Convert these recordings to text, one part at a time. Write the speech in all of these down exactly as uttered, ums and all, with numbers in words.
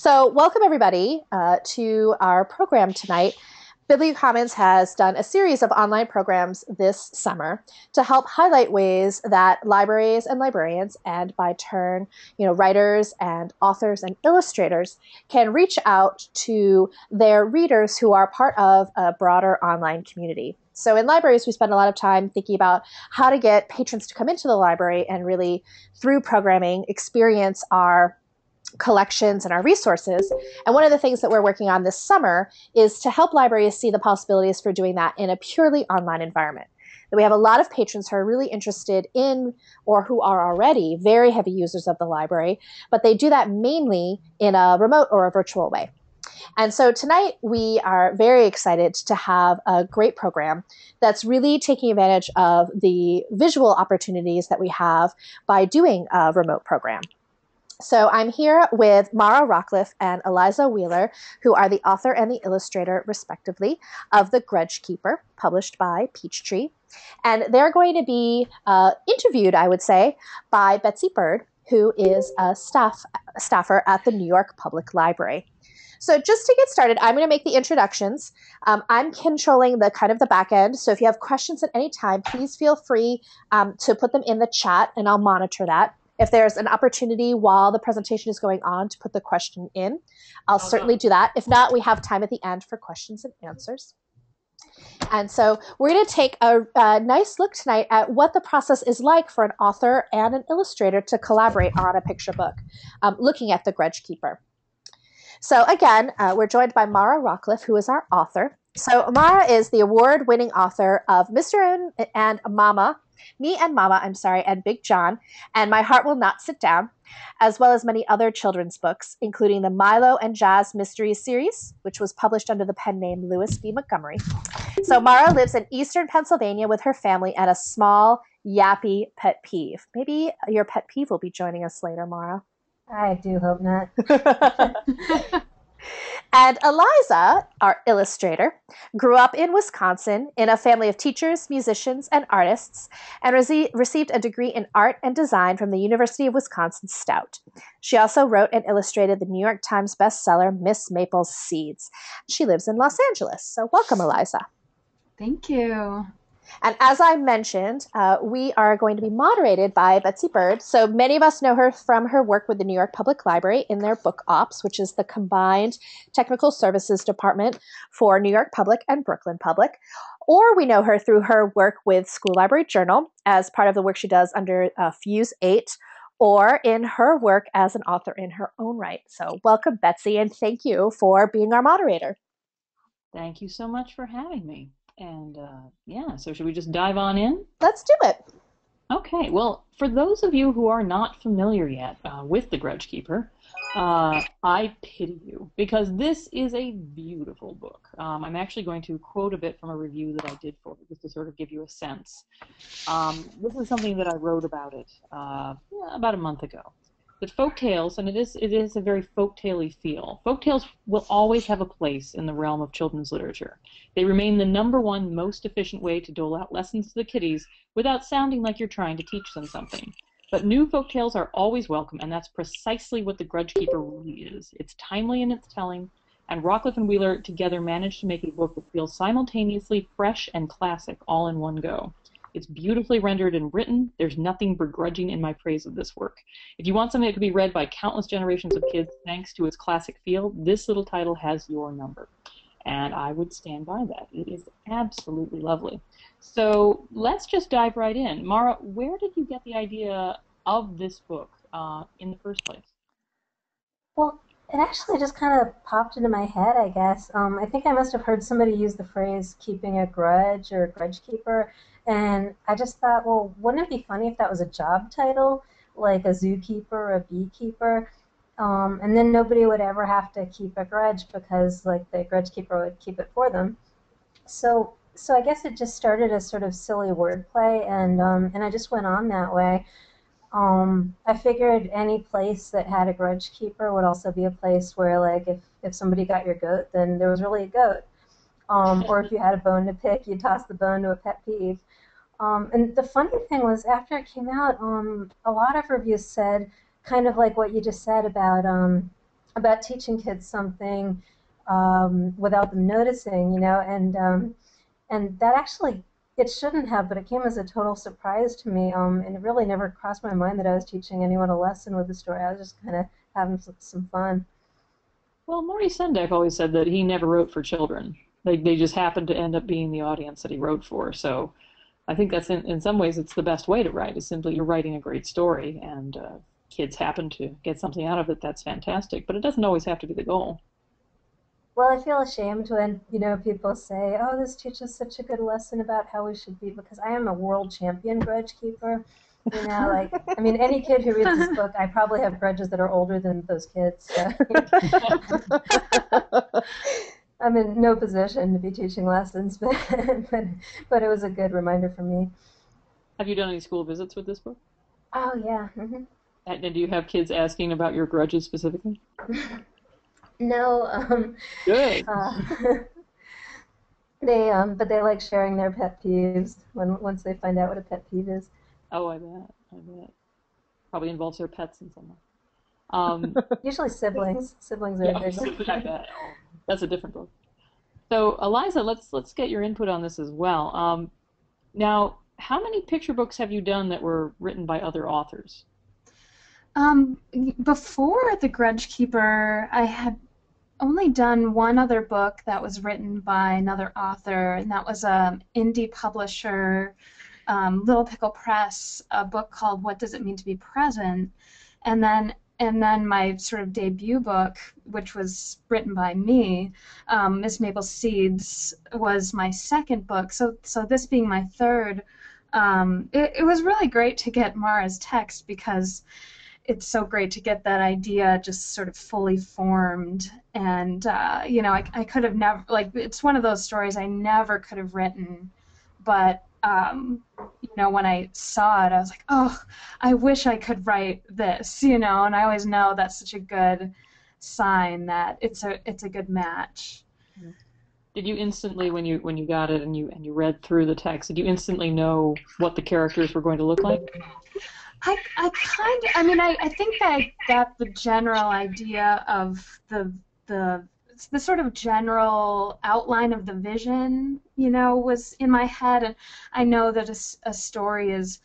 So welcome everybody uh, to our program tonight. Biblio Commons has done a series of online programs this summer to help highlight ways that libraries and librarians, and by turn, you know, writers and authors and illustrators, can reach out to their readers who are part of a broader online community. So in libraries, we spend a lot of time thinking about how to get patrons to come into the library and really, through programming, experience our collections and our resources. And one of the things that we're working on this summer is to help libraries see the possibilities for doing that in a purely online environment. We have a lot of patrons who are really interested in, or who are already very heavy users of the library, but they do that mainly in a remote or a virtual way. And so tonight we are very excited to have a great program that's really taking advantage of the visual opportunities that we have by doing a remote program. So I'm here with Mara Rockliff and Eliza Wheeler, who are the author and the illustrator, respectively, of The Grudge Keeper, published by Peachtree. And they're going to be uh, interviewed, I would say, by Betsy Bird, who is a staff staffer at the New York Public Library. So just to get started, I'm going to make the introductions. Um, I'm controlling the kind of the back end. So if you have questions at any time, please feel free um, to put them in the chat, and I'll monitor that. If there's an opportunity while the presentation is going on to put the question in, I'll oh, certainly no. do that. If not, we have time at the end for questions and answers. And so we're going to take a, a nice look tonight at what the process is like for an author and an illustrator to collaborate on a picture book, um, looking at The Grudge Keeper. So again, uh, we're joined by Mara Rockliff, who is our author. So Mara is the award-winning author of Mister and, and Mama, Me and Mama, I'm sorry, and Big John, and My Heart Will Not Sit Down, as well as many other children's books, including the Milo and Jazz Mystery Series, which was published under the pen name Lewis B. Montgomery. So Mara lives in eastern Pennsylvania with her family and a small, yappy pet peeve. Maybe your pet peeve will be joining us later, Mara. I do hope not. And Eliza, our illustrator, grew up in Wisconsin in a family of teachers, musicians, and artists, and re received a degree in art and design from the University of Wisconsin Stout. She also wrote and illustrated the New York Times bestseller, Miss Maple's Seeds. She lives in Los Angeles. So welcome, Eliza. Thank you. And as I mentioned, uh, we are going to be moderated by Betsy Bird. So many of us know her from her work with the New York Public Library in their Book Ops, which is the combined technical services department for New York Public and Brooklyn Public. Or we know her through her work with School Library Journal as part of the work she does under uh, Fuse Eight, or in her work as an author in her own right. So welcome, Betsy, and thank you for being our moderator. Thank you so much for having me. And uh, yeah, so should we just dive on in? Let's do it. Okay, well, for those of you who are not familiar yet uh, with The Grudge Keeper, uh, I pity you, because this is a beautiful book. Um, I'm actually going to quote a bit from a review that I did for it, just to sort of give you a sense. Um, this is something that I wrote about it uh, about a month ago. The folktales, and it is it is a very folktale-y feel. Folktales will always have a place in the realm of children's literature. They remain the number one most efficient way to dole out lessons to the kiddies without sounding like you're trying to teach them something. But new folktales are always welcome, and that's precisely what The Grudge Keeper really is. It's timely in its telling, and Rockliff and Wheeler together managed to make a book that feels simultaneously fresh and classic all in one go. It's beautifully rendered and written. There's nothing begrudging in my praise of this work. If you want something that could be read by countless generations of kids thanks to its classic feel, this little title has your number. And I would stand by that. It is absolutely lovely. So let's just dive right in. Mara, where did you get the idea of this book uh, in the first place? Well, it actually just kind of popped into my head, I guess. Um, I think I must have heard somebody use the phrase keeping a grudge or a grudge keeper. And I just thought, well, wouldn't it be funny if that was a job title, like a zookeeper or a beekeeper? Um, and then nobody would ever have to keep a grudge because, like, the grudge keeper would keep it for them. So, so I guess it just started as sort of silly wordplay, and um, and I just went on that way. Um, I figured any place that had a grudge keeper would also be a place where, like, if if somebody got your goat, then there was really a goat. Um, or if you had a bone to pick, you toss the bone to a pet peeve. Um, and the funny thing was, after it came out, um, a lot of reviews said kind of like what you just said about um, about teaching kids something um, without them noticing, you know, and um, and that actually, it shouldn't have, but it came as a total surprise to me, um, and it really never crossed my mind that I was teaching anyone a lesson with the story. I was just kind of having some fun. Well, Maurice Sendak always said that he never wrote for children. They, they just happened to end up being the audience that he wrote for, so I think that's, in, in some ways, it's the best way to write, is simply you're writing a great story, and uh, kids happen to get something out of it, that's fantastic, but it doesn't always have to be the goal. Well, I feel ashamed when, you know, people say, oh, this teaches such a good lesson about how we should be, because I am a world champion grudge keeper, you know, like, I mean, any kid who reads this book, I probably have grudges that are older than those kids, so. I'm in no position to be teaching lessons, but, but, but it was a good reminder for me. Have you done any school visits with this book? Oh, yeah. Mm-hmm. And, and do you have kids asking about your grudges specifically? No, um, Good. Uh, they, um, but they like sharing their pet peeves when once they find out what a pet peeve is. Oh, I bet, I bet. Probably involves their pets in some way. Um, Usually siblings. Siblings are yeah, a big one. I bet. That's a different book. So, Eliza, let's let's get your input on this as well. Um, now, how many picture books have you done that were written by other authors? Um, before The Grudge Keeper, I had only done one other book that was written by another author, and that was an indie publisher, um, Little Pickle Press, a book called What Does It Mean to Be Present? And then and then my sort of debut book, which was written by me, um, Miss Maple's Seeds, was my second book. So, so this being my third, um, it, it was really great to get Mara's text, because it's so great to get that idea just sort of fully formed, and uh, you know, I, I could have never, like, it's one of those stories I never could have written, but um, you know, when I saw it, I was like, oh, I wish I could write this, you know, and I always know that's such a good sign that it's a it's a good match. Did you instantly, when you when you got it and you and you read through the text, did you instantly know what the characters were going to look like? I, I kind of, I mean, I, I think that I got the general idea of the, the, the sort of general outline of the vision, you know, was in my head, and I know that a, a story is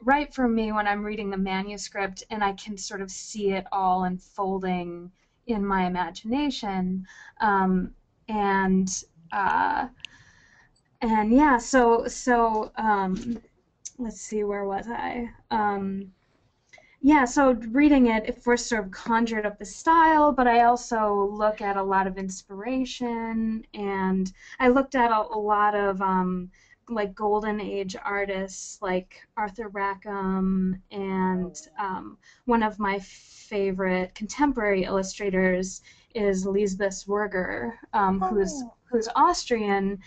right for me when I'm reading the manuscript, and I can sort of see it all unfolding in my imagination, um, and, uh, and yeah, so, so, um, let's see, where was I? Um, yeah, so reading it, it first sort of conjured up the style, but I also look at a lot of inspiration, and I looked at a, a lot of um, like Golden Age artists like Arthur Rackham, and um, one of my favorite contemporary illustrators is Lisbeth Zwerger, um, oh. who's who's Austrian.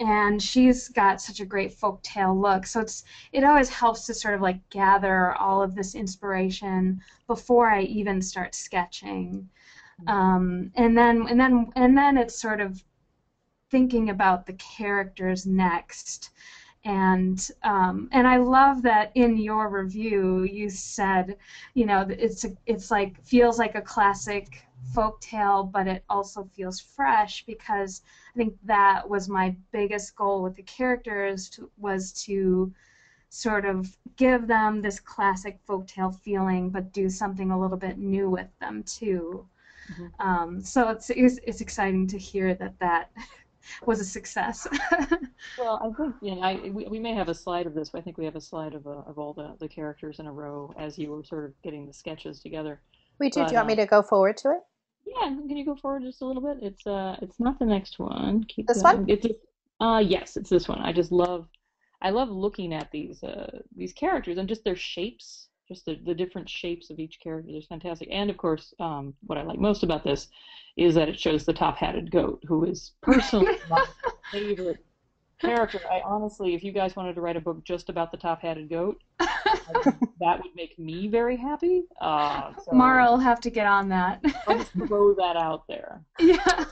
And she's got such a great folktale look, so it's it always helps to sort of like gather all of this inspiration before I even start sketching, mm-hmm. um, and then and then and then it's sort of thinking about the characters next, and um, and I love that in your review you said, you know, it's a, it's like feels like a classic folktale, but it also feels fresh, because I think that was my biggest goal with the characters, to, was to sort of give them this classic folktale feeling, but do something a little bit new with them too. Mm-hmm. Um, so it's, it's it's exciting to hear that that was a success. Well, I think, you know, I, we, we may have a slide of this, but I think we have a slide of, uh, of all the, the characters in a row as you were sort of getting the sketches together. We do. But, do you want me to go forward to it? Yeah, can you go forward just a little bit? It's uh, it's not the next one. Keep this going. One? It's, uh, yes, it's this one. I just love, I love looking at these uh, these characters and just their shapes, just the, the different shapes of each character. It's fantastic. And of course, um, what I like most about this is that it shows the top-hatted goat, who is personally my favorite character. I honestly, if you guys wanted to write a book just about the top-hatted goat, that would make me very happy. Uh, so Mara will have to get on that. I'll just throw that out there. Yeah,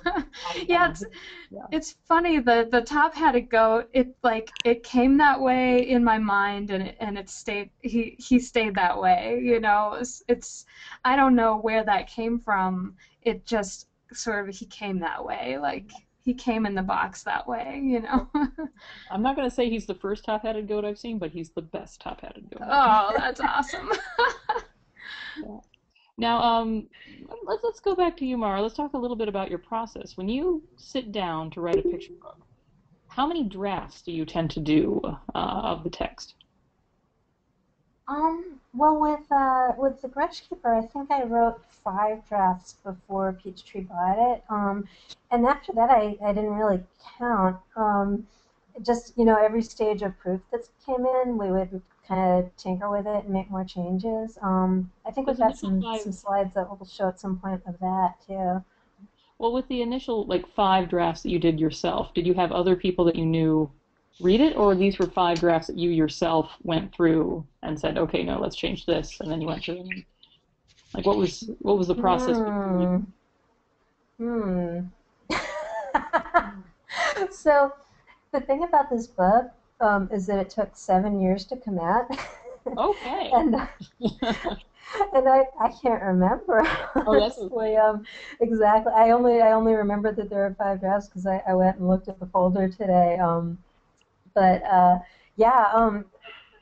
yeah, it's, yeah. It's funny, the the top-hatted goat. It like it came that way in my mind, and it, and it stayed. He he stayed that way. You know, it's, it's I don't know where that came from. It just sort of he came that way, like. He came in the box that way, you know. I'm not going to say he's the first top-hatted goat I've seen, but he's the best top-hatted goat. Oh, that's awesome. Yeah. Now, um, let's, let's go back to you, Mara. Let's talk a little bit about your process. When you sit down to write a picture book, how many drafts do you tend to do uh, of the text? Um, well, with, uh, with The Grudge Keeper, I think I wrote five drafts before Peachtree bought it. Um, and after that, I, I didn't really count. Um, just, you know, every stage of proof that came in, we would kind of tinker with it and make more changes. Um, I think we've got some, some slides that we'll show at some point of that, too. Well, with the initial, like, five drafts that you did yourself, did you have other people that you knew read it, or these were five drafts that you yourself went through and said, okay, no, let's change this, and then you went through? Like, what was what was the process? Mm. Hmm. So, the thing about this book um, is that it took seven years to come out. Okay. and uh, and I, I can't remember. Oh, that's okay. um, exactly. I only I only remember that there are five drafts because I, I went and looked at the folder today. Um, But uh, yeah, um,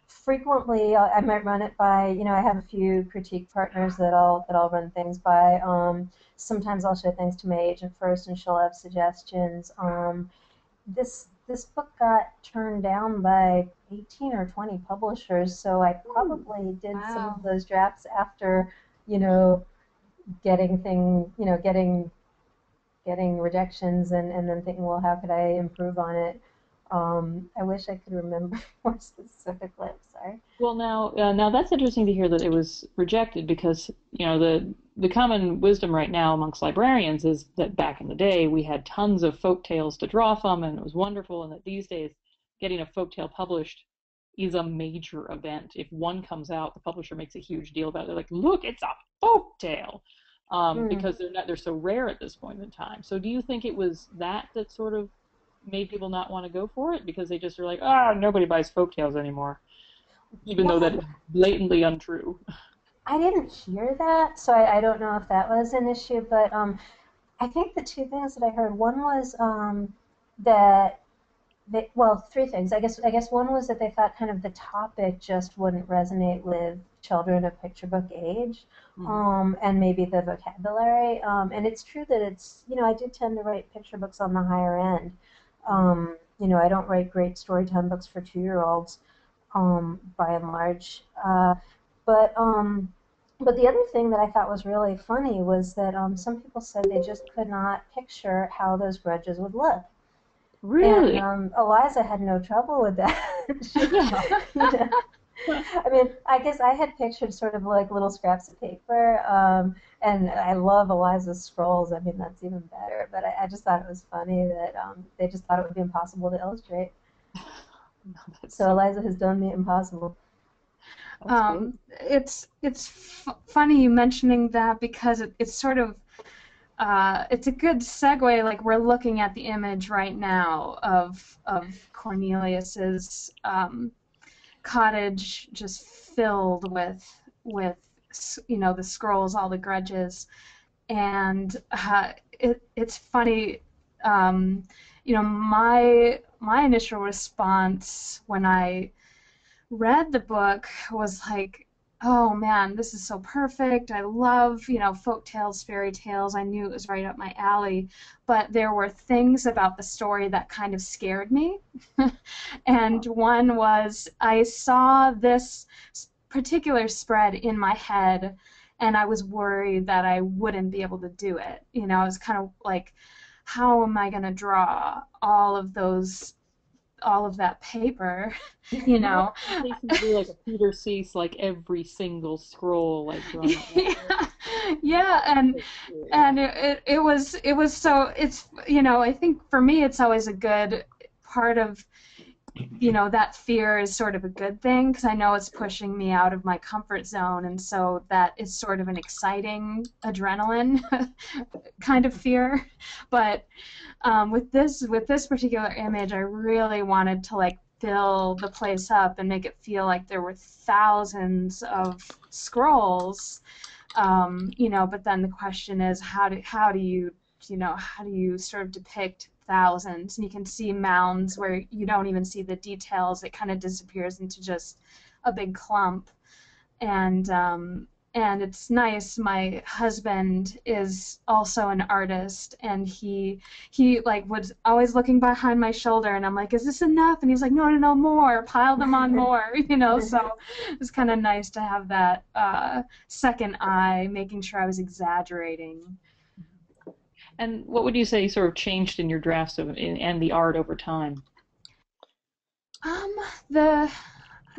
frequently I might run it by. You know, I have a few critique partners that I'll that I'll run things by. Um, sometimes I'll show things to my agent first, and she'll have suggestions. Um, this this book got turned down by eighteen or twenty publishers, so I probably did wow. some of those drafts after, you know, getting thing, you know, getting getting rejections, and and then thinking, well, how could I improve on it? Um, I wish I could remember more specifically. I'm sorry. Well, now, uh, now that's interesting to hear that it was rejected, because you know the the common wisdom right now amongst librarians is that back in the day we had tons of folk tales to draw from, and it was wonderful. And that these days, getting a folk tale published is a major event. If one comes out, the publisher makes a huge deal about it. They're like, "Look, it's a folk tale," um, mm. because they're not they're so rare at this point in time. So, do you think it was that that sort of made people not want to go for it because they just are like, ah, oh, nobody buys folktales anymore, even yeah. though that is blatantly untrue? I didn't hear that, so I, I don't know if that was an issue, but um, I think the two things that I heard, one was um, that, they, well, three things. I guess, I guess one was that they thought kind of the topic just wouldn't resonate with children of picture book age, mm-hmm. um, and maybe the vocabulary. Um, and it's true that it's, you know, I do tend to write picture books on the higher end. Um, you know, I don't write great storytime books for two-year-olds, um, by and large. Uh, but um, but the other thing that I thought was really funny was that um, some people said they just could not picture how those grudges would look. Really? And, um, Eliza had no trouble with that. she, yeah. you know? I mean, I guess I had pictured sort of like little scraps of paper, um, and I love Eliza's scrolls. I mean, that's even better. But I, I just thought it was funny that um, they just thought it would be impossible to illustrate. So Eliza has done the impossible. Um, it's it's f funny you mentioning that, because it, it's sort of uh, it's a good segue. Like, we're looking at the image right now of of Cornelius's. Um, cottage just filled with with you know the scrolls, all the grudges, and uh, it, it's funny, um, you know my my initial response when I read the book was like, oh man, this is so perfect. I love you know folk tales, fairy tales. I knew it was right up my alley, but there were things about the story that kind of scared me. And one was, I saw this particular spread in my head, and I was worried that I wouldn't be able to do it. You know, I was kind of like, how am I going to draw all of those? all of that paper, you know. Do like a Peter Cease, like every single scroll, like drawing yeah. yeah, and and it, it was it was so it's you know I think for me it's always a good part of, you know, that fear is sort of a good thing, because I know it's pushing me out of my comfort zone, and so that is sort of an exciting adrenaline kind of fear. But um, with this with this particular image, I really wanted to like fill the place up and make it feel like there were thousands of scrolls, um, you know. But then the question is, how do how do you you know how do you sort of depict thousands? And you can see mounds where you don't even see the details. It kind of disappears into just a big clump. And um, and it's nice. My husband is also an artist, and he he like was always looking behind my shoulder, and I'm like, is this enough? And he's like, no, no, no, more. Pile them on more. You know. So it's kind of nice to have that uh, second eye, making sure I was exaggerating. And what would you say sort of changed in your drafts of, in, and the art over time? Um, the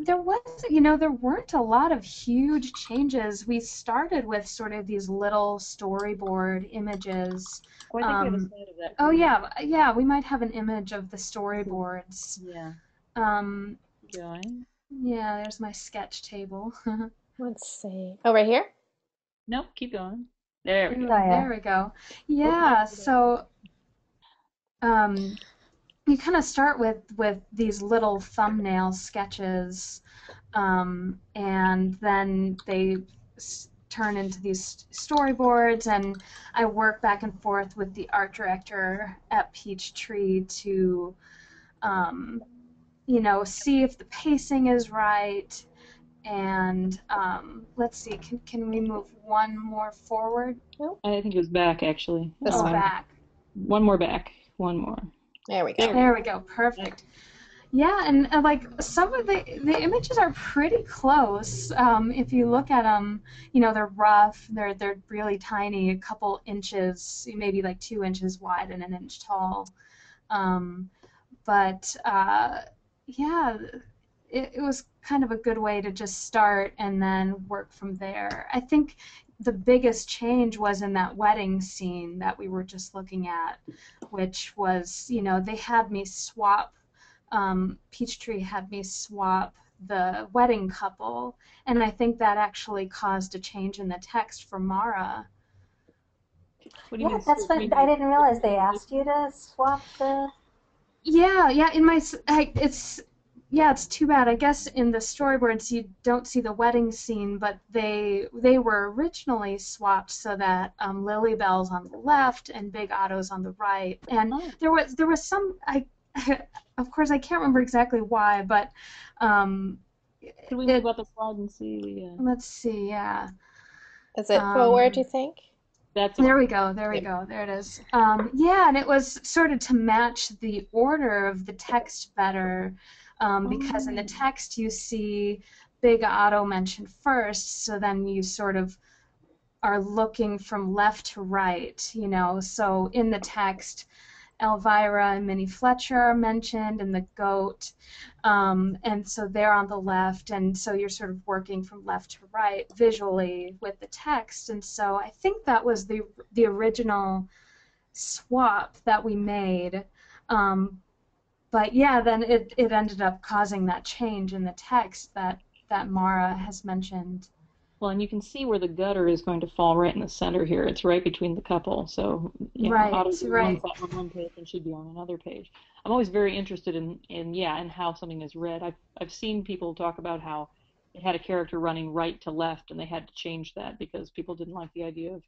there was, you know, there weren't a lot of huge changes. We started with sort of these little storyboard images. Oh, I think um, we have a slide of that. Oh yeah, yeah, we might have an image of the storyboards. Yeah. Um. Going. Yeah, there's my sketch table. Let's see. Oh, right here? Nope. Keep going. There we go. There we go. Yeah, so um, you kind of start with, with these little thumbnail sketches, um, and then they s turn into these storyboards, and I work back and forth with the art director at Peachtree to, um, you know, see if the pacing is right. And um, let's see, can, can we move one more forward? Nope. I think it was back, actually. This oh, one. back. One more back. One more. There we go. There we go. Perfect. Yeah, and uh, like some of the, the images are pretty close. Um, if you look at them, you know, they're rough. They're, they're really tiny, a couple inches, maybe like two inches wide and an inch tall. Um, but, uh, yeah... It, it was kind of a good way to just start and then work from there. I think the biggest change was in that wedding scene that we were just looking at, which was, you know, they had me swap, um, Peachtree had me swap the wedding couple, and I think that actually caused a change in the text for Mara. What do you yeah, mean? That's what, I didn't realize they asked you to swap the... Yeah, yeah, in my... I, it's... Yeah, it's too bad. I guess in the storyboards you don't see the wedding scene, but they they were originally swapped so that um, Lily Bell's on the left and Big Otto's on the right. And there was there was some I, of course I can't remember exactly why, but um, can we move up the slide and see? Yeah. Let's see. Yeah, is it um, forward? Do you think? That's there we go, there we go, there it is. Um, yeah, and it was sort of to match the order of the text better, um, because in the text you see Big Otto mentioned first, so then you sort of are looking from left to right, you know, so in the text Elvira and Minnie Fletcher are mentioned, and the goat, um, and so they're on the left, and so you're sort of working from left to right visually with the text, and so I think that was the the original swap that we made, um, but yeah, then it, it ended up causing that change in the text that, that Mara has mentioned. Well, and you can see where the gutter is going to fall right in the center here. It's right between the couple. So, you know, right, Otto's right. on one page and should be on another page. I'm always very interested in, in yeah, in how something is read. I've, I've seen people talk about how it had a character running right to left, and they had to change that because people didn't like the idea of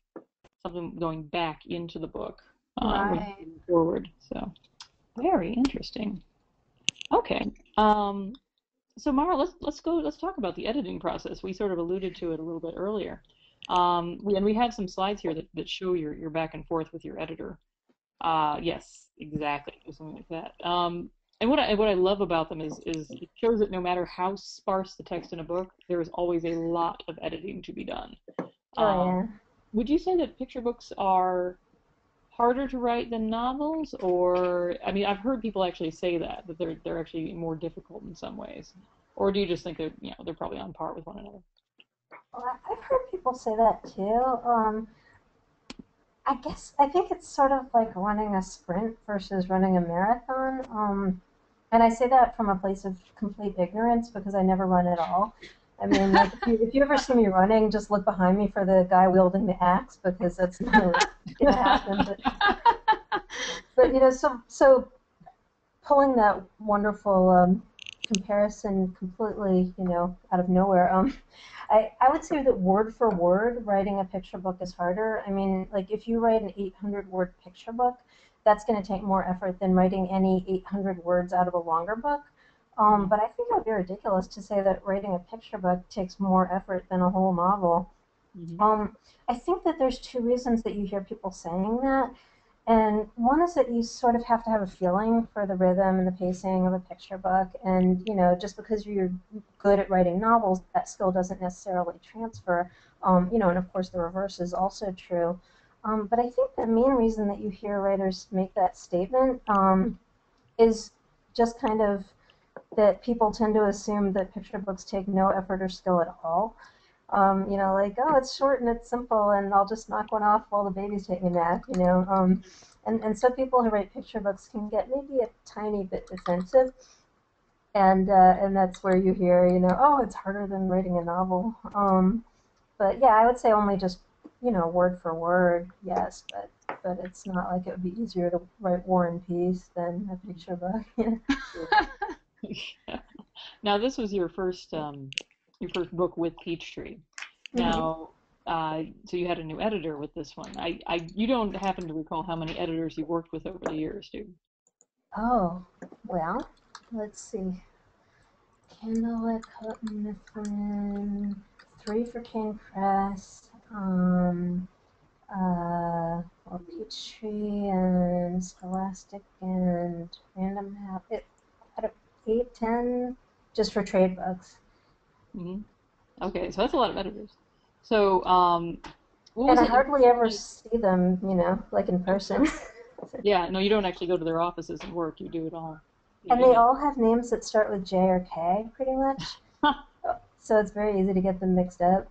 something going back into the book um, right. forward. So, very interesting. Okay. Um, So Mara, let's let's go. Let's talk about the editing process. We sort of alluded to it a little bit earlier, um, we, and we have some slides here that, that show your your back and forth with your editor. Uh, yes, exactly, something like that. Um, and what I what I love about them is is it shows that no matter how sparse the text in a book, there is always a lot of editing to be done. Oh, um, yeah. Would you say that picture books are harder to write than novels, or I mean, I've heard people actually say that that they're they're actually more difficult in some ways, or do you just think that you know they're probably on par with one another? Well, I've heard people say that too. Um, I guess I think it's sort of like running a sprint versus running a marathon. Um, And I say that from a place of complete ignorance because I never run at all. I mean, like, if, you, if you ever see me running, just look behind me for the guy wielding the axe because that's never going to happen. But, but, you know, so, so pulling that wonderful um, comparison completely, you know, out of nowhere, um, I, I would say that word for word, writing a picture book is harder. I mean, like, if you write an eight hundred word picture book, that's going to take more effort than writing any eight hundred words out of a longer book. Um, but I think it would be ridiculous to say that writing a picture book takes more effort than a whole novel. Mm-hmm. um, I think that there's two reasons that you hear people saying that. And one is that you sort of have to have a feeling for the rhythm and the pacing of a picture book. And, you know, just because you're good at writing novels, that skill doesn't necessarily transfer. Um, you know, and of course the reverse is also true. Um, but I think the main reason that you hear writers make that statement um, is just kind of that people tend to assume that picture books take no effort or skill at all. Um, you know, like, oh, it's short and it's simple, and I'll just knock one off while the baby's taking a nap, you know. Um, and, and so people who write picture books can get maybe a tiny bit defensive, and uh, and that's where you hear, you know, oh, it's harder than writing a novel. Um, but, yeah, I would say only just, you know, word for word, yes, but but it's not like it would be easier to write War and Peace than a picture book. Yeah. Now, this was your first um, your first book with Peachtree. Now, uh, so you had a new editor with this one. I, I you don't happen to recall how many editors you worked with over the years, do you? Oh, well, let's see. Candlelight, Houghton, Mifflin, three for King Press. Um, uh, well, Peachtree and Scholastic and Random House. It had a eight, ten, just for trade books. Mm-hmm. Okay, so that's a lot of editors. So, um, what was and I hardly ever see them, you know, like in person. Yeah, no, you don't actually go to their offices and work. You do it all. You and they know. all have names that start with J or K, pretty much. So it's very easy to get them mixed up.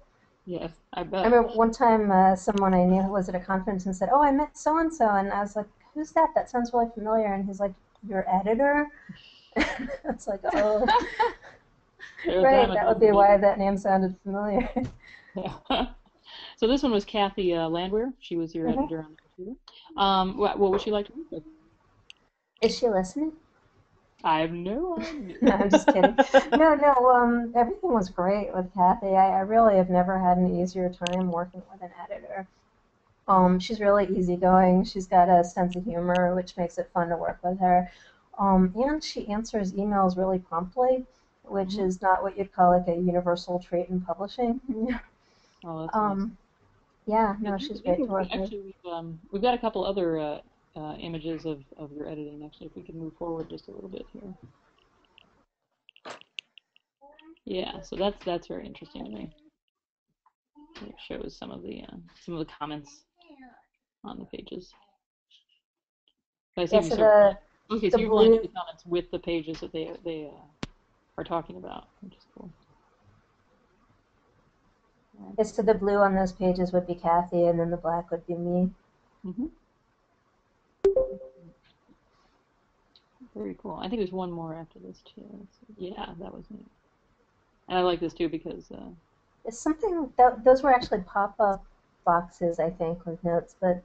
Yes, I bet. I remember one time uh, someone I knew was at a conference and said, "Oh, I met so and so," and I was like, "Who's that? That sounds really familiar." And he's like, "Your editor." It's like, oh, right. That would be why that name sounded familiar. Yeah. So this one was Kathy uh, Landwehr. She was your mm-hmm. editor on the computer. Um, what, what would she like to work with? Is she listening? I have no idea. No, I'm just kidding. No, no, um, everything was great with Kathy. I, I really have never had an easier time working with an editor. Um, she's really easygoing. She's got a sense of humor, which makes it fun to work with her. Um, and she answers emails really promptly, which mm-hmm. is not what you'd call like a universal trait in publishing. Oh, that's um, nice. Yeah, no, she's great to work with. Actually, we've, um, we've got a couple other... Uh, Uh, images of, of your editing, actually, if we can move forward just a little bit here. Yeah, so that's that's very interesting to me. It shows some of the uh, some of the comments on the pages. So I see yeah, so the, okay, so you're going to the comments with the pages that they they uh, are talking about, which is cool. Yes, so the blue on those pages would be Kathy, and then the black would be me. Mm-hmm. Very cool. I think there's one more after this too. So, yeah, that was neat. And I like this too because uh, it's something that those were actually pop-up boxes, I think, with notes, but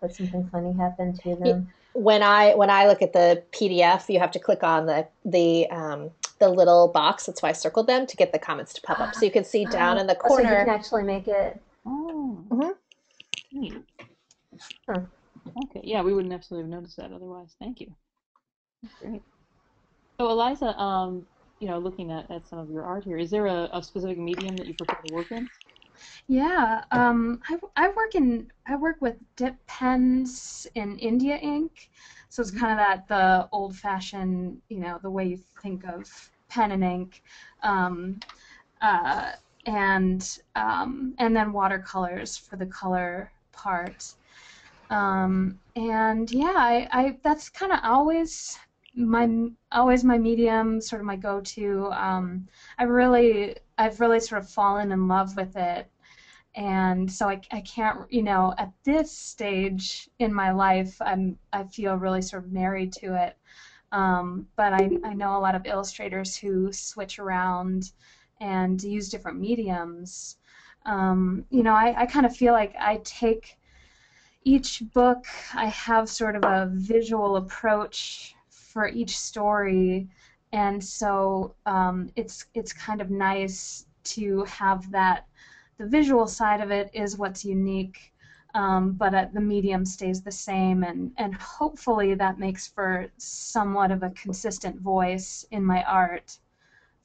but something funny happened to them. When I when I look at the P D F, you have to click on the the um, the little box. That's why I circled them to get the comments to pop up, so you can see down in the corner. Oh, so you can actually make it. Oh. Mm-hmm. Neat. Huh. Okay. Yeah, we wouldn't necessarily have noticed that otherwise. Thank you. Great. So Eliza, um, you know, looking at, at some of your art here, is there a, a specific medium that you prefer to work in? Yeah, um, I, I work in I work with dip pens in India ink, so it's kind of that the old-fashioned, you know, the way you think of pen and ink, um, uh, and um, and then watercolors for the color part, um, and yeah, I, I that's kind of always. My always my medium, sort of my go-to. Um, I really, I've really sort of fallen in love with it, and so I, I can't, you know, at this stage in my life, I'm I feel really sort of married to it. Um, but I, I know a lot of illustrators who switch around and use different mediums. Um, you know, I, I kind of feel like I take each book, I have sort of a visual approach for each story, and so um, it's it's kind of nice to have that. The visual side of it is what's unique, um, but uh, the medium stays the same, and, and hopefully that makes for somewhat of a consistent voice in my art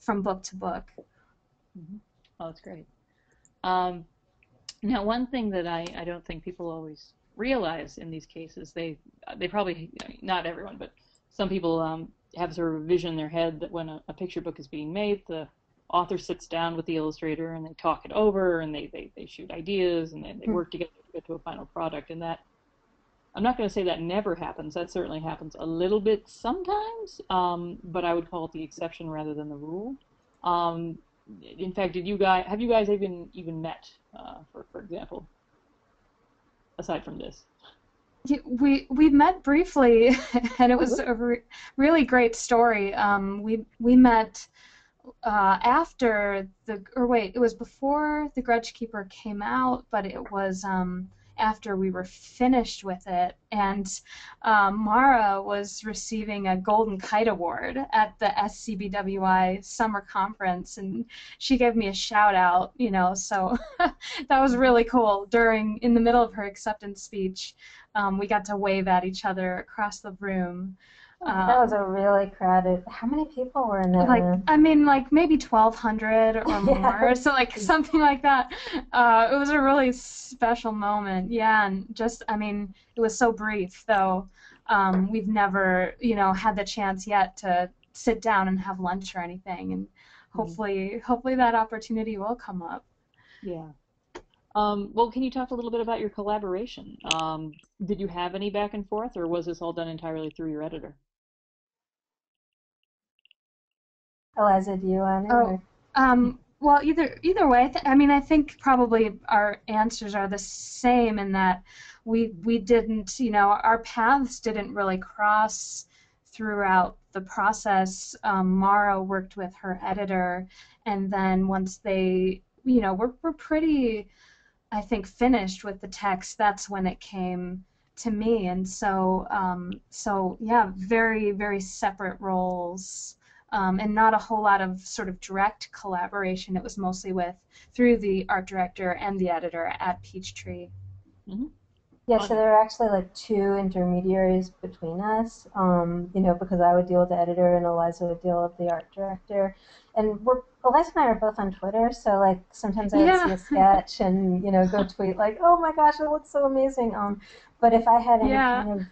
from book to book. Mm-hmm. Oh, that's great. Um, now, one thing that I, I don't think people always realize in these cases, they they probably, not everyone, but some people um, have sort of a vision in their head that when a, a picture book is being made, the author sits down with the illustrator and they talk it over, and they, they, they shoot ideas, and then they work together to get to a final product. And that, I'm not going to say that never happens. That certainly happens a little bit sometimes, um, but I would call it the exception rather than the rule. Um, in fact, did you guys, have you guys even, even met, uh, for, for example, aside from this? We we met briefly, and it was a re really great story. Um, we we met uh, after the or wait, it was before The Grudge Keeper came out, but it was um, after we were finished with it. And uh, Mara was receiving a Golden Kite Award at the S C B W I summer conference, and she gave me a shout out. You know, so that was really cool. During in the middle of her acceptance speech. Um, we got to wave at each other across the room. Um, that was a really crowded. How many people were in that like, room? I mean, like maybe twelve hundred or more, yeah. So like something like that. Uh, it was a really special moment, yeah. And just, I mean, it was so brief, though. Um, we've never, you know, had the chance yet to sit down and have lunch or anything. And hopefully, mm-hmm. hopefully that opportunity will come up. Yeah. Um, well, can you talk a little bit about your collaboration? Um, did you have any back and forth, or was this all done entirely through your editor? Eliza, do you want to? Oh, um, well, either either way. Th I mean, I think probably our answers are the same in that we we didn't, you know, our paths didn't really cross throughout the process. Um, Mara worked with her editor, and then once they, you know, we're we're pretty. I think finished with the text, that's when it came to me, and so um, so yeah, very very separate roles, um, and not a whole lot of sort of direct collaboration. It was mostly with through the art director and the editor at Peachtree. Mm-hmm. Yeah, so there were actually like two intermediaries between us, um, you know, because I would deal with the editor and Eliza would deal with the art director. And we're, Eliza and I are both on Twitter, so like sometimes I would yeah. see a sketch and, you know, go tweet like, oh my gosh, it looks so amazing. Um, but if I had any yeah. kind of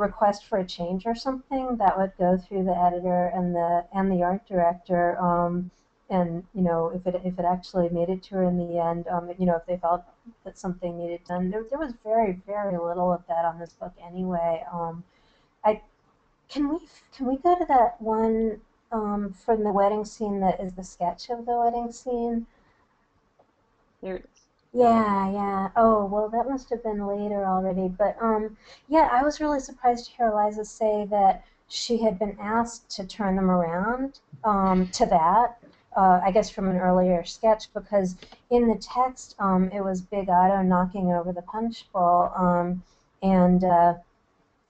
request for a change or something, that would go through the editor and the and the art director. Um, and you know, if it if it actually made it to her in the end, um, you know, if they felt that something needed done, there there was very very little of that on this book anyway. Um, I can we can we go to that one um, from the wedding scene that is the sketch of the wedding scene? There it is. Yeah, yeah. Oh, well, that must have been later already. But um, yeah, I was really surprised to hear Eliza say that she had been asked to turn them around um, to that. Uh, I guess from an earlier sketch, because in the text um, it was Big Otto knocking over the punch bowl, um, and uh,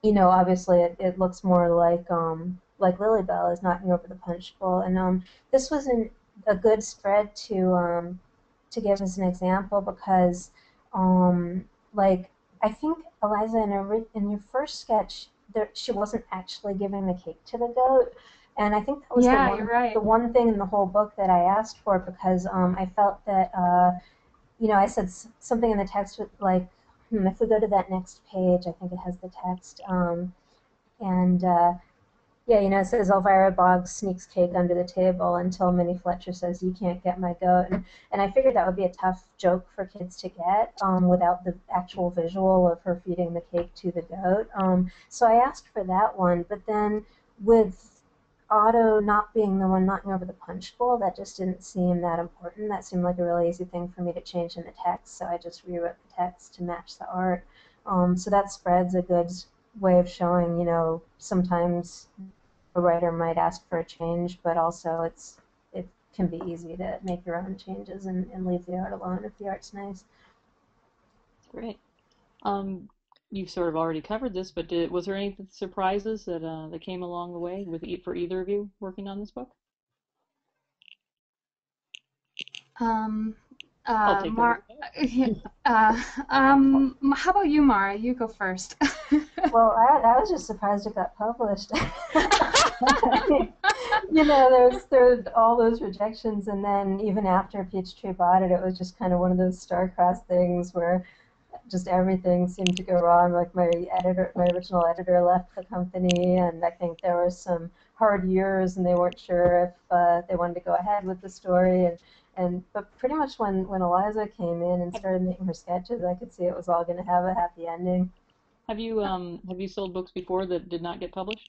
you know, obviously it, it looks more like um, like Lilybell is knocking over the punch bowl, and um, this was an, a good spread to um, to give as an example, because um, like I think Eliza in her, in your first sketch there, she wasn't actually giving the cake to the goat. And I think that was yeah, the, one, you're right. the one thing in the whole book that I asked for, because um, I felt that, uh, you know, I said s something in the text with, like, hmm, if we go to that next page, I think it has the text. Um, and, uh, yeah, you know, it says, Elvira Boggs sneaks cake under the table until Minnie Fletcher says, you can't get my goat. And, and I figured that would be a tough joke for kids to get um, without the actual visual of her feeding the cake to the goat. Um, so I asked for that one, but then with Otto not being the one knocking over the punch bowl, that just didn't seem that important. That seemed like a really easy thing for me to change in the text, so I just rewrote the text to match the art. Um, so that spread's a good way of showing, you know, sometimes a writer might ask for a change, but also it's it can be easy to make your own changes and, and leave the art alone if the art's nice. Great. Um, you've sort of already covered this, but did, was there any surprises that uh, that came along the way with for either of you working on this book? Um, uh, I'll take Mar uh, um, how about you, Mara? You go first. Well, I, I was just surprised it got published. I mean, you know, there was, there was all those rejections, and then even after Peachtree bought it, it was just kind of one of those star-crossed things where just everything seemed to go wrong. Like my editor, my original editor left the company, and I think there were some hard years, and they weren't sure if uh, they wanted to go ahead with the story. And And but pretty much when when Eliza came in and started making her sketches, I could see it was all going to have a happy ending. Have you um have you sold books before that did not get published?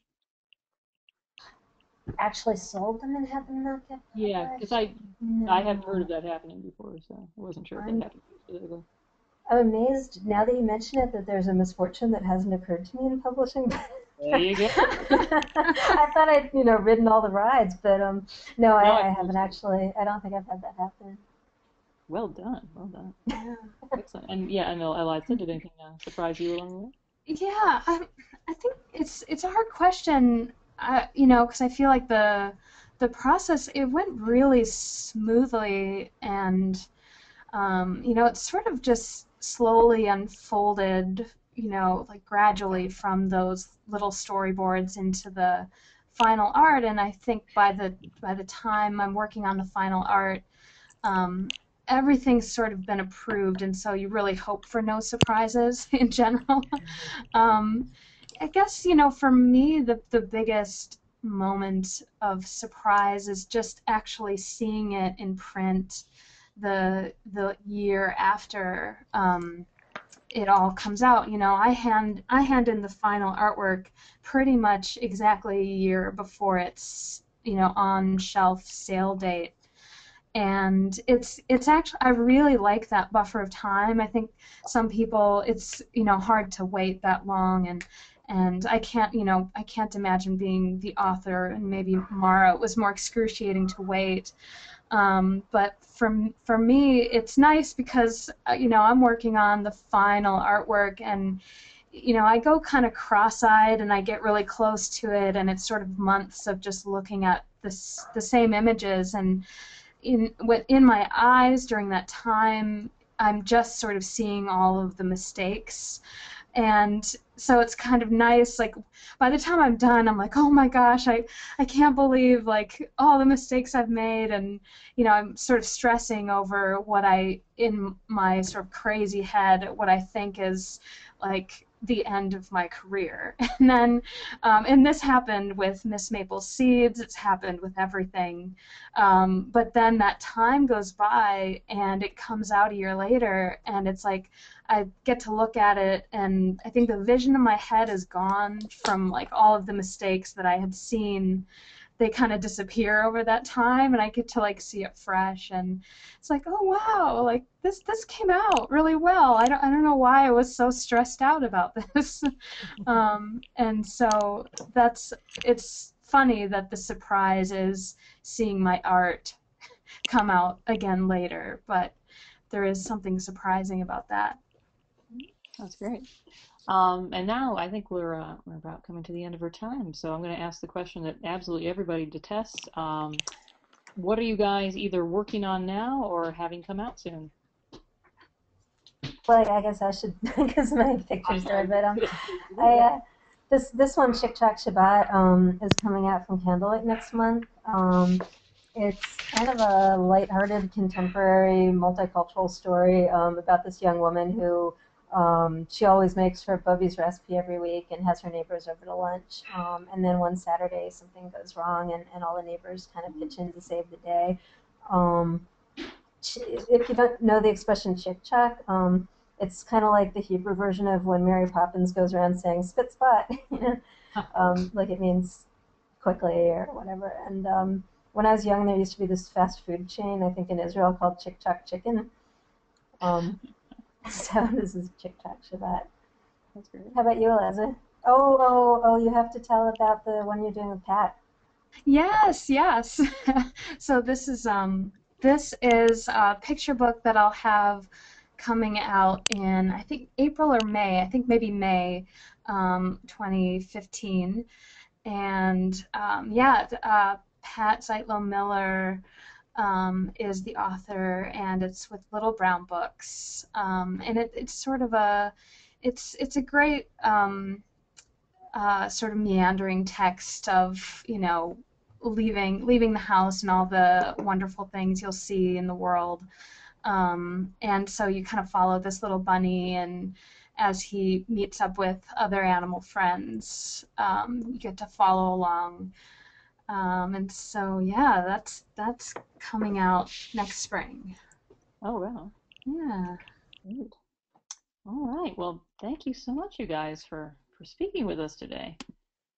Actually, sold them and had them not get published. Yeah, because I no. I haven't heard of that happening before, so I wasn't sure if it happened. I'm amazed now that you mention it that there's a misfortune that hasn't occurred to me in publishing. There you go. I thought I'd, you know, ridden all the rides, but um, no, no I, I haven't actually. I don't think I've had that happen. Well done, well done. Yeah. Excellent. And yeah, I know Eliza, did anything uh, surprise you along the way? Yeah, I, I think it's it's a hard question, uh, you know, because I feel like the the process it went really smoothly, and um, you know, it sort of just slowly unfolded. You know, like gradually from those little storyboards into the final art, and I think by the by the time I'm working on the final art, um, everything's sort of been approved, and so you really hope for no surprises in general. um, I guess, you know, for me, the the biggest moment of surprise is just actually seeing it in print, the the year after. Um, it all comes out, you know, I hand I hand in the final artwork pretty much exactly a year before it's, you know, on shelf sale date, and it's it's actually, I really like that buffer of time. I think some people, it's, you know, hard to wait that long, and and I can't, you know, I can't imagine being the author, and maybe Mara, it was more excruciating to wait. Um, but for, for me, it's nice because, uh, you know, I'm working on the final artwork, and, you know, I go kind of cross-eyed, and I get really close to it, and it's sort of months of just looking at this, the same images, and in, in my eyes during that time, I'm just sort of seeing all of the mistakes. And so it's kind of nice, like, by the time I'm done, I'm like, oh my gosh, I, I can't believe, like, all the mistakes I've made, and, you know, I'm sort of stressing over what I, in my sort of crazy head, what I think is, like, the end of my career. And then, um, and this happened with Miss Maple's Seeds, it's happened with everything, um, but then that time goes by, and it comes out a year later, and it's like, I get to look at it, and I think the vision in my head is gone from, like, all of the mistakes that I had seen. They kind of disappear over that time, and I get to, like, see it fresh, and it's like, oh wow, like this this came out really well. I don't I don't know why I was so stressed out about this. um, and so that's it's funny that the surprise is seeing my art come out again later, but there is something surprising about that. That's great. Um, and now I think we're, uh, we're about coming to the end of our time, so I'm going to ask the question that absolutely everybody detests. Um, what are you guys either working on now or having come out soon? Well, I guess I should, because my picture's there, but um, I, uh, this, this one, Chik Chak Shabbat, um, is coming out from Candlelight next month. Um, It's kind of a lighthearted, contemporary, multicultural story um, about this young woman who um, she always makes her Bubby's recipe every week and has her neighbors over to lunch. Um, and then one Saturday, something goes wrong, and, and all the neighbors kind of pitch in to save the day. Um, if you don't know the expression Chik Chak, um, it's kind of like the Hebrew version of when Mary Poppins goes around saying, spit spot, you know? um, like it means quickly or whatever. And um, when I was young, there used to be this fast food chain, I think in Israel, called Chik Chak Chicken. Um, so this is Chik Chak Shabbat. That's great. How about you, Eliza? Oh, oh, oh, you have to tell about the one you're doing with Pat. Yes, yes. So this is um this is a picture book that I'll have coming out in, I think, April or May. I think maybe May um, twenty fifteen. And um, yeah, uh, Pat Zeitlow Miller um, is the author, and it's with Little Brown Books. Um, and it, it's sort of a, it's it's a great um, uh, sort of meandering text of, you know, leaving leaving the house and all the wonderful things you'll see in the world. Um, and so you kind of follow this little bunny, and as he meets up with other animal friends, um, you get to follow along. Um, and so, yeah, that's that's coming out next spring. Oh, wow. Yeah. Great. All right. Well, thank you so much, you guys, for, for speaking with us today.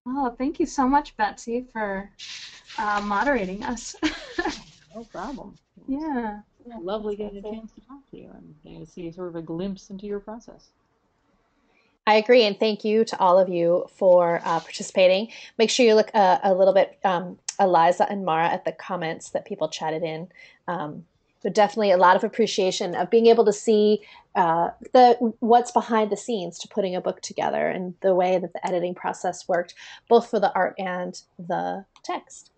Oh, thank you so much, Betsy, for uh, moderating us. No problem. Yeah. Lovely getting a chance to talk to you and getting to see sort of a glimpse into your process. I agree, and thank you to all of you for uh, participating. Make sure you look uh, a little bit, um, Eliza and Mara, at the comments that people chatted in. Um, but definitely a lot of appreciation of being able to see uh, the what's behind the scenes to putting a book together and the way that the editing process worked, both for the art and the text.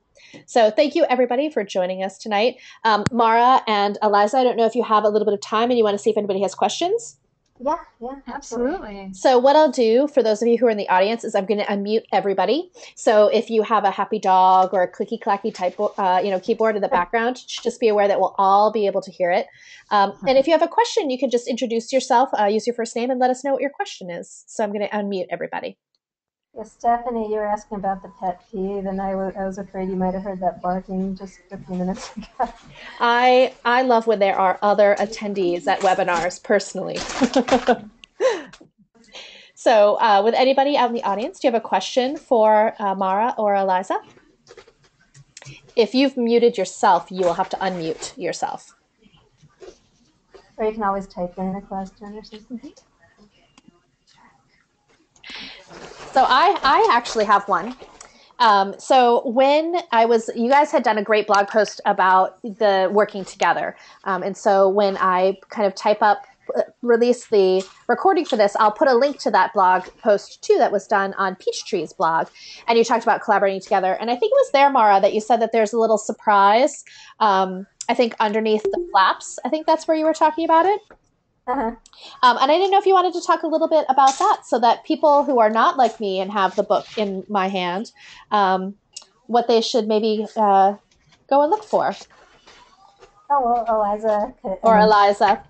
So thank you, everybody, for joining us tonight. Um, Mara and Eliza, I don't know if you have a little bit of time and you want to see if anybody has questions. Yeah, yeah, absolutely. absolutely. So what I'll do for those of you who are in the audience is I'm going to unmute everybody. So if you have a happy dog or a clicky-clacky type, uh, you know, keyboard in the background, just be aware that we'll all be able to hear it. Um, and if you have a question, you can just introduce yourself, uh, use your first name, and let us know what your question is. So I'm going to unmute everybody. Yeah, Stephanie, you were asking about the pet peeve, and I, w I was afraid you might have heard that barking just a few minutes ago. I, I love when there are other attendees at webinars, personally. So uh, with anybody out in the audience, do you have a question for uh, Mara or Eliza? If you've muted yourself, you will have to unmute yourself. Or you can always type in a question or something. So I, I actually have one. Um, so when I was, you guys had done a great blog post about the working together. Um, and so when I kind of type up, release the recording for this, I'll put a link to that blog post too that was done on Peachtree's blog. And you talked about collaborating together. And I think it was there, Mara, that you said that there's a little surprise, um, I think, underneath the flaps. I think that's where you were talking about it. Uh-huh. Um, and I didn't know if you wanted to talk a little bit about that so that people who are not like me and have the book in my hand, um, what they should maybe uh, go and look for. Oh, well, Eliza. Or Eliza.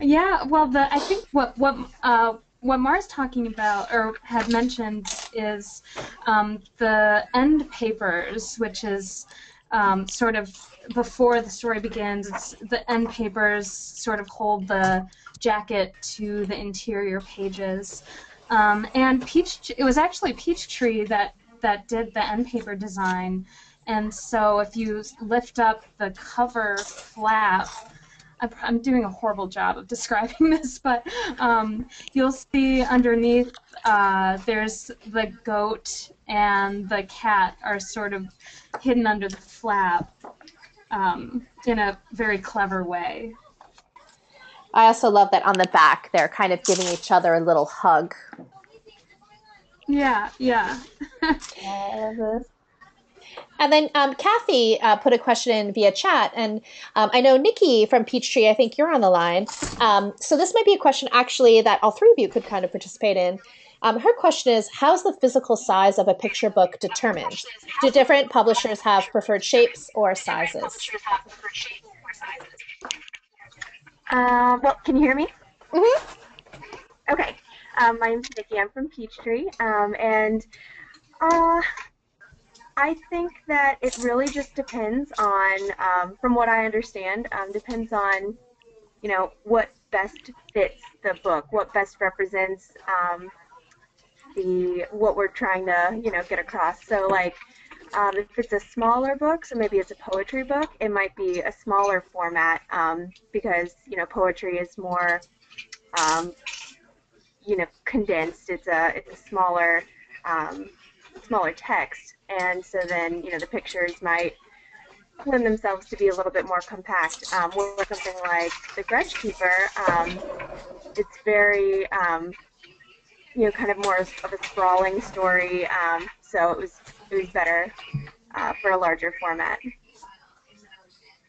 Yeah, well, the, I think what, what, uh, what Mara's talking about or had mentioned is um, the end papers, which is um, sort of before the story begins. It's the end papers sort of hold the jacket to the interior pages. Um, and Peach, it was actually Peachtree that, that did the end paper design. And so if you lift up the cover flap, I'm doing a horrible job of describing this, but um, you'll see underneath uh, there's the goat and the cat are sort of hidden under the flap. Um, in a very clever way. I also love that on the back they're kind of giving each other a little hug. Yeah, yeah. And then um, Kathy uh, put a question in via chat, and um, I know Nikki from Peachtree, I think you're on the line. Um, so this might be a question actually that all three of you could kind of participate in. Um, her question is, how's the physical size of a picture book determined? Do different publishers have preferred shapes or sizes? Uh, well, can you hear me? Mm-hmm. Okay. Um, my name's Nikki. I'm from Peachtree. Um, and uh, I think that it really just depends on, um, from what I understand, um, depends on, you know, what best fits the book, what best represents um, the what we're trying to, you know, get across. So like um, if it's a smaller book, so maybe it's a poetry book, it might be a smaller format um, because, you know, poetry is more um, you know, condensed. It's a it's a smaller um, smaller text, and so then you know the pictures might lend themselves to be a little bit more compact. Um, with something like The Grudge Keeper, um, it's very um, you know kind of more of a sprawling story, um, so it was it was better uh, for a larger format.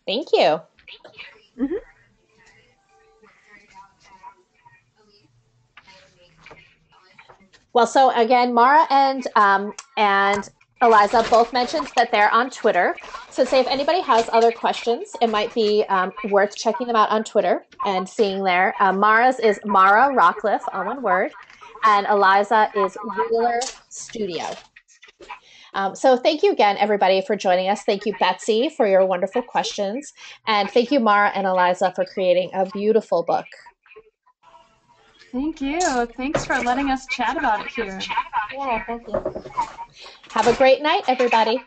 Thank you. Mm-hmm. Well, so again, Mara and um, and Eliza both mentioned that they're on Twitter. So say if anybody has other questions, it might be um, worth checking them out on Twitter and seeing there. Uh, Mara's is Mara Rockliff, all one word, and Eliza is Wheeler Studio. Um, so thank you again, everybody, for joining us. Thank you, Betsy, for your wonderful questions. And thank you, Mara and Eliza, for creating a beautiful book. Thank you. Thanks for letting us chat about it here. Yeah, thank you. Have a great night, everybody.